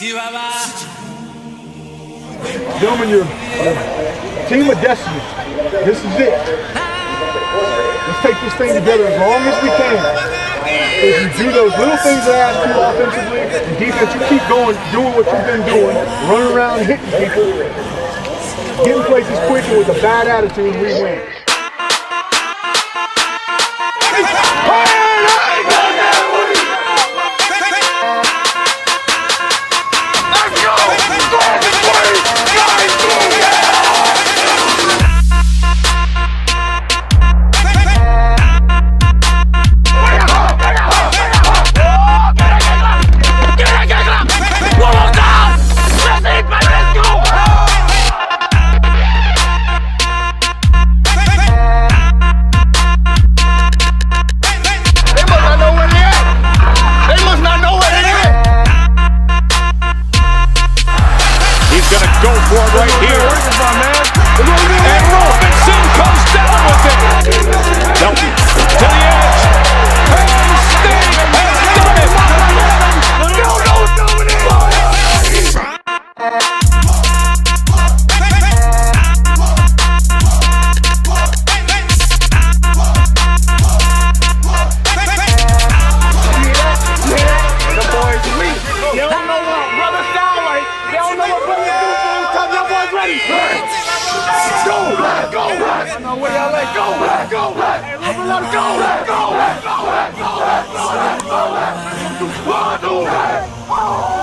Gentlemen, you're team of destiny. This is it. Let's take this thing together as long as we can. If you do those little things that I asked you offensively, and defense, you keep going, doing what you've been doing, running around, hitting people, getting places quicker with a bad attitude, we win. Go, let go,